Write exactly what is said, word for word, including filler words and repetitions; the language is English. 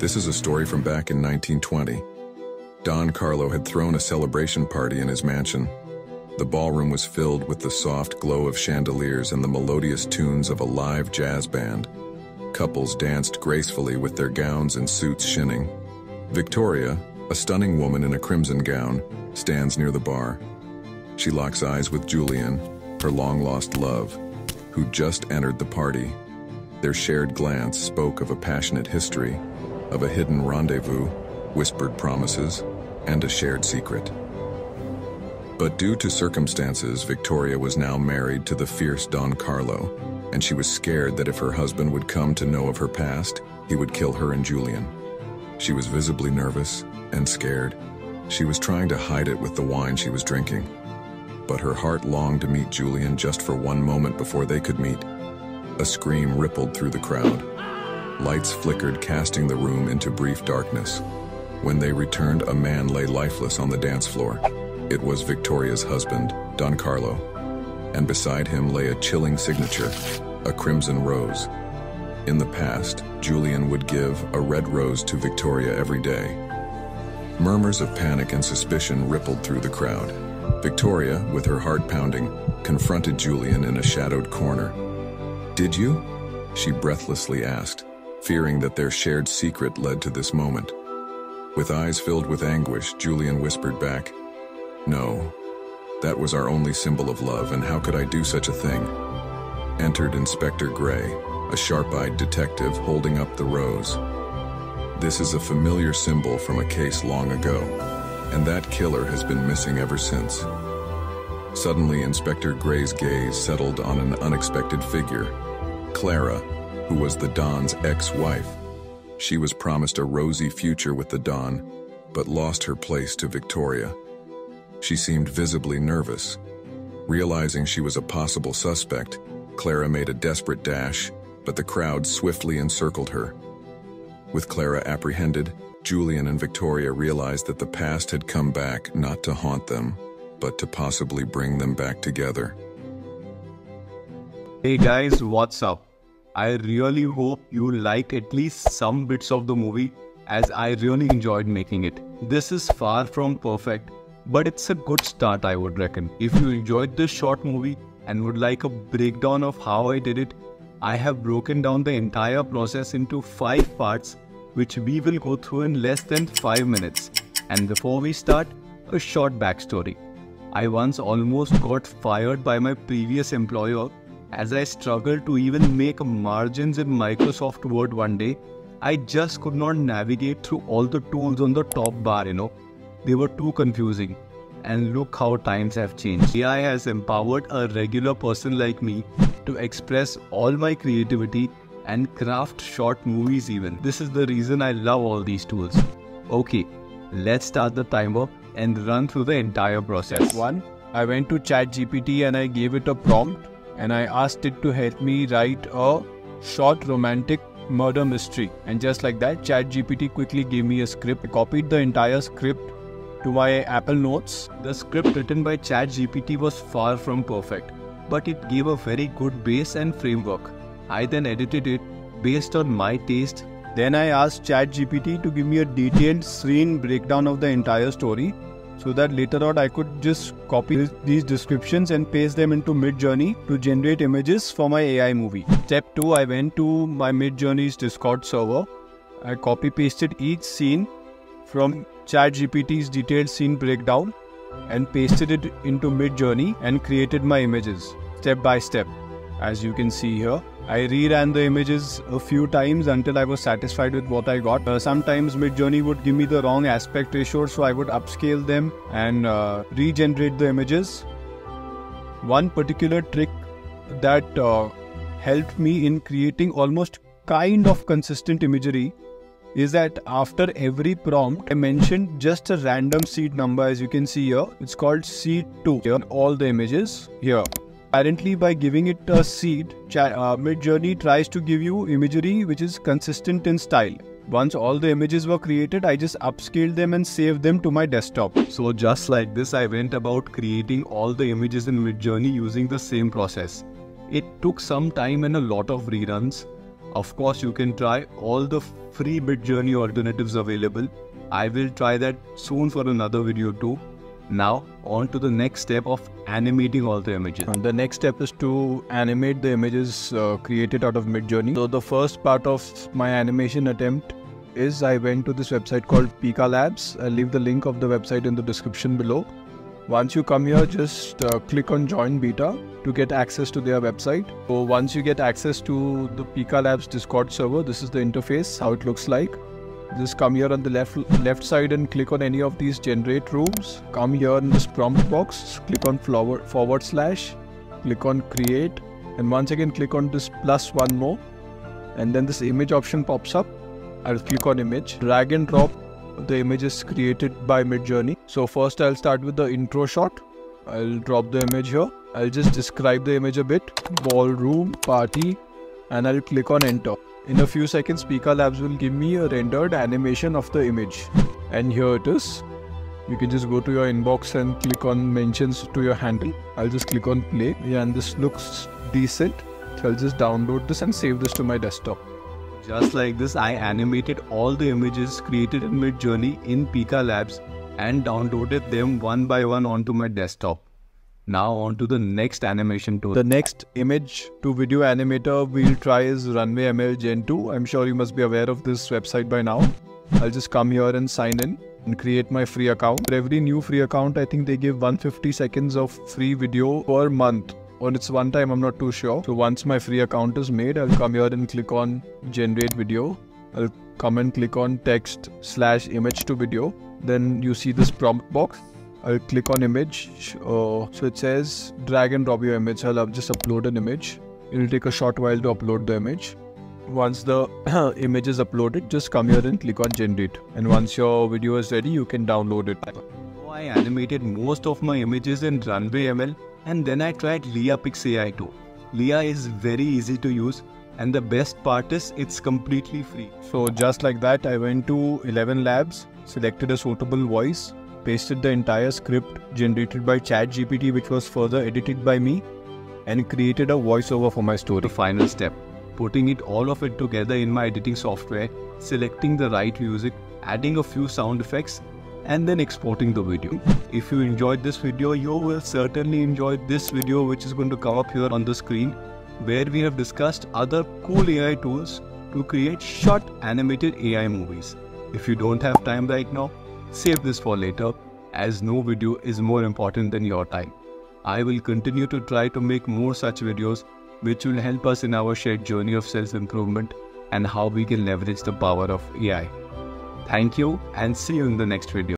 This is a story from back in nineteen twenty. Don Carlo had thrown a celebration party in his mansion. The ballroom was filled with the soft glow of chandeliers and the melodious tunes of a live jazz band. Couples danced gracefully with their gowns and suits shinning. Victoria, a stunning woman in a crimson gown, stands near the bar. She locks eyes with Julian, her long-lost love, who just entered the party. Their shared glance spoke of a passionate history, of a hidden rendezvous, whispered promises, and a shared secret. But due to circumstances, Victoria was now married to the fierce Don Carlo, and she was scared that if her husband would come to know of her past, he would kill her and Julian. She was visibly nervous and scared. She was trying to hide it with the wine she was drinking. But her heart longed to meet Julian just for one moment before they could meet. A scream rippled through the crowd. Lights flickered, casting the room into brief darkness. When they returned, a man lay lifeless on the dance floor. It was Victoria's husband, Don Carlo, and beside him lay a chilling signature, a crimson rose. In the past, Julian would give a red rose to Victoria every day. Murmurs of panic and suspicion rippled through the crowd. Victoria, with her heart pounding, confronted Julian in a shadowed corner. "Did you?" she breathlessly asked, fearing that their shared secret led to this moment. With eyes filled with anguish, Julian whispered back, "No, that was our only symbol of love, and how could I do such a thing?" Entered Inspector Gray, a sharp-eyed detective holding up the rose. This is a familiar symbol from a case long ago, and that killer has been missing ever since. Suddenly, Inspector Gray's gaze settled on an unexpected figure, Clara, who was the Don's ex-wife. She was promised a rosy future with the Don, but lost her place to Victoria. She seemed visibly nervous. Realizing she was a possible suspect, Clara made a desperate dash, but the crowd swiftly encircled her. With Clara apprehended, Julian and Victoria realized that the past had come back not to haunt them, but to possibly bring them back together. Hey guys, what's up? I really hope you like at least some bits of the movie, as I really enjoyed making it. This is far from perfect, but it's a good start, I would reckon. If you enjoyed this short movie and would like a breakdown of how I did it, I have broken down the entire process into five parts, which we will go through in less than five minutes. And before we start, a short backstory. I once almost got fired by my previous employer. As I struggled to even make margins in Microsoft Word one day, I just could not navigate through all the tools on the top bar, you know. They were too confusing. And look how times have changed. A I has empowered a regular person like me to express all my creativity and craft short movies even. This is the reason I love all these tools. Okay, let's start the timer and run through the entire process. One, I went to ChatGPT and I gave it a prompt. And I asked it to help me write a short romantic murder mystery. And just like that, ChatGPT quickly gave me a script. I copied the entire script to my Apple Notes. The script written by ChatGPT was far from perfect, but it gave a very good base and framework. I then edited it based on my taste. Then I asked ChatGPT to give me a detailed scene breakdown of the entire story, so that later on I could just copy these descriptions and paste them into Midjourney to generate images for my A I movie. Step two, I went to my Midjourney's Discord server. I copy pasted each scene from ChatGPT's detailed scene breakdown and pasted it into Midjourney and created my images step by step. As you can see here, I reran the images a few times until I was satisfied with what I got. Uh, sometimes Midjourney would give me the wrong aspect ratio, so I would upscale them and uh, regenerate the images. One particular trick that uh, helped me in creating almost kind of consistent imagery is that after every prompt, I mentioned just a random seed number. As you can see here, it's called seed two in all the images here. Apparently, by giving it a seed, uh, Midjourney tries to give you imagery which is consistent in style. Once all the images were created, I just upscaled them and saved them to my desktop. So just like this, I went about creating all the images in Midjourney using the same process. It took some time and a lot of reruns, Of course, you can try all the free Midjourney alternatives available. I will try that soon for another video too. Now, on to the next step of animating all the images. And the next step is to animate the images uh, created out of Midjourney. So the first part of my animation attempt is I went to this website called Pika Labs. I'll leave the link of the website in the description below. Once you come here, just uh, click on Join Beta to get access to their website. So once you get access to the Pika Labs Discord server, this is the interface, how it looks like. Just come here on the left left side and click on any of these generate rooms. Come here in this prompt box, click on forward, forward slash, click on create, and once again click on this plus one more, and then this image option pops up. I'll click on image, drag and drop the images created by Midjourney. So first I'll start with the intro shot. I'll drop the image here. I'll just describe the image a bit, ballroom party, and I'll click on enter. In a few seconds, Pika Labs will give me a rendered animation of the image. And here it is. You can just go to your inbox and click on mentions to your handle. I'll just click on play. Yeah, and this looks decent. So I'll just download this and save this to my desktop. Just like this, I animated all the images created in Midjourney in Pika Labs and downloaded them one by one onto my desktop. Now on to the next animation tool. The next image to video animator we'll try is Runway M L Gen two. I'm sure you must be aware of this website by now. I'll just come here and sign in and create my free account. For every new free account, I think they give one hundred fifty seconds of free video per month. Or it's one time, I'm not too sure. So once my free account is made, I'll come here and click on generate video. I'll come and click on text slash image to video. Then you see this prompt box. I'll click on image. Uh, so it says drag and drop your image. I'll just upload an image. It'll take a short while to upload the image. Once the image is uploaded, just come here and click on generate. And once your video is ready, you can download it. So I animated most of my images in Runway M L. And then I tried LeaPix A I too. Lea is very easy to use, and the best part is it's completely free. So just like that, I went to Eleven Labs, selected a suitable voice, pasted the entire script generated by ChatGPT, which was further edited by me, and created a voiceover for my story. The final step, putting it all of it together in my editing software, selecting the right music, adding a few sound effects, and then exporting the video. If you enjoyed this video, you will certainly enjoy this video, which is going to come up here on the screen, where we have discussed other cool A I tools to create short animated A I movies. If you don't have time right now, save this for later, as no video is more important than your time. I will continue to try to make more such videos, which will help us in our shared journey of self-improvement and how we can leverage the power of A I. Thank you, and see you in the next video.